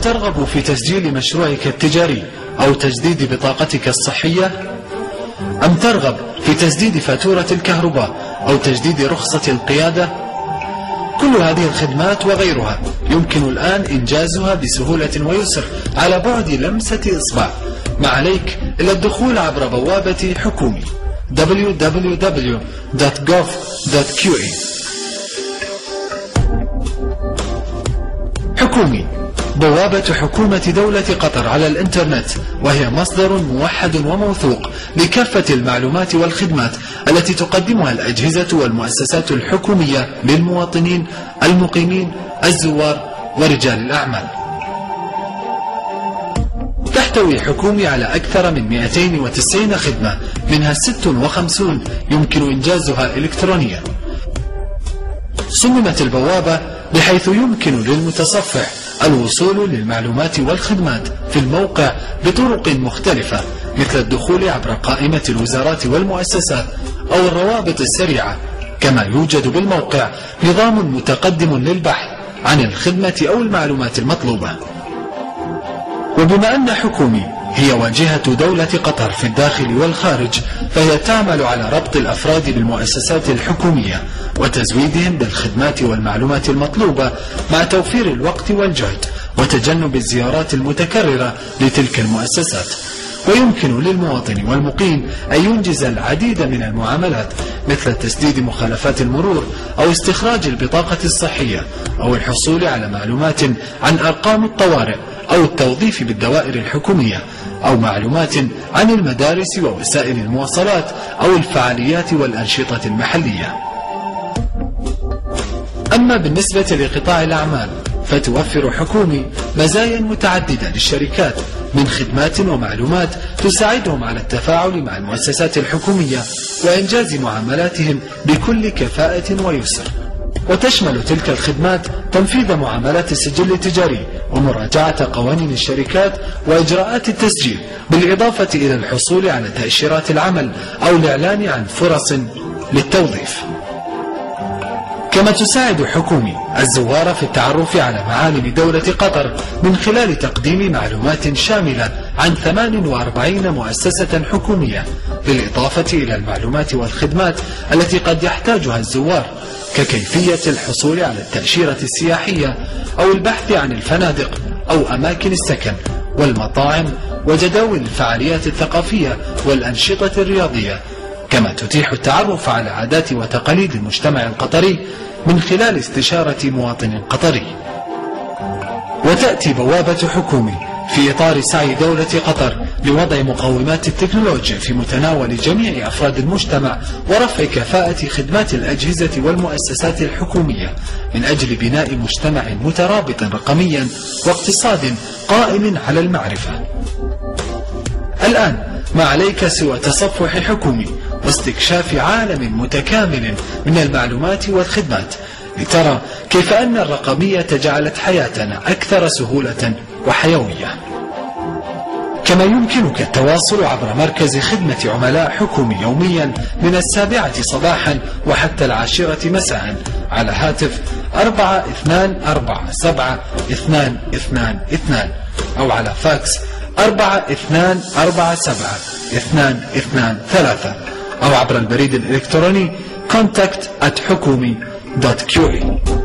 هل ترغب في تسجيل مشروعك التجاري أو تجديد بطاقتك الصحية؟ أم ترغب في تسديد فاتورة الكهرباء أو تجديد رخصة القيادة؟ كل هذه الخدمات وغيرها يمكن الآن إنجازها بسهولة ويسر على بعد لمسة إصبع. ما عليك إلا الدخول عبر بوابة حكومي www.gov.qa. حكومي بوابة حكومة دولة قطر على الإنترنت، وهي مصدر موحد وموثوق لكافة المعلومات والخدمات التي تقدمها الأجهزة والمؤسسات الحكومية للمواطنين المقيمين الزوار ورجال الأعمال. تحتوي حكومي على أكثر من 290 خدمة، منها 56 يمكن إنجازها إلكترونيا. صممت البوابة بحيث يمكن للمتصفح الوصول للمعلومات والخدمات في الموقع بطرق مختلفة، مثل الدخول عبر قائمة الوزارات والمؤسسات أو الروابط السريعة. كما يوجد بالموقع نظام متقدم للبحث عن الخدمة أو المعلومات المطلوبة. وبما أن حكومي هي واجهة دولة قطر في الداخل والخارج، فهي تعمل على ربط الأفراد بالمؤسسات الحكومية وتزويدهم بالخدمات والمعلومات المطلوبة، مع توفير الوقت والجهد وتجنب الزيارات المتكررة لتلك المؤسسات. ويمكن للمواطن والمقيم أن ينجز العديد من المعاملات، مثل تسديد مخالفات المرور أو استخراج البطاقة الصحية أو الحصول على معلومات عن أرقام الطوارئ أو التوظيف بالدوائر الحكومية، أو معلومات عن المدارس ووسائل المواصلات أو الفعاليات والأنشطة المحلية. أما بالنسبة لقطاع الأعمال، فتوفر حكومي مزايا متعددة للشركات من خدمات ومعلومات تساعدهم على التفاعل مع المؤسسات الحكومية وإنجاز معاملاتهم بكل كفاءة ويسر. وتشمل تلك الخدمات تنفيذ معاملات السجل التجاري ومراجعة قوانين الشركات وإجراءات التسجيل، بالإضافة إلى الحصول على تأشيرات العمل أو الإعلان عن فرص للتوظيف. كما تساعد حكومي الزوار في التعرف على معالم دولة قطر من خلال تقديم معلومات شاملة عن 48 مؤسسة حكومية، بالإضافة إلى المعلومات والخدمات التي قد يحتاجها الزوار، ككيفية الحصول على التأشيرة السياحية أو البحث عن الفنادق أو أماكن السكن والمطاعم وجداول الفعاليات الثقافية والأنشطة الرياضية. كما تتيح التعرف على عادات وتقاليد المجتمع القطري من خلال استشارة مواطن قطري. وتأتي بوابة حكومي في إطار سعي دولة قطر لوضع مقومات التكنولوجيا في متناول جميع أفراد المجتمع ورفع كفاءة خدمات الأجهزة والمؤسسات الحكومية، من أجل بناء مجتمع مترابط رقميا واقتصاد قائم على المعرفة. الآن ما عليك سوى تصفح حكومي واستكشاف عالم متكامل من المعلومات والخدمات، لترى كيف أن الرقمية جعلت حياتنا أكثر سهولة وحيوية. كما يمكنك التواصل عبر مركز خدمة عملاء حكومي يوميا من 7 صباحا وحتى 10 مساء على هاتف 4247 2222 أو على فاكس 4247 223 أو عبر البريد الإلكتروني contact@hukumi.qa.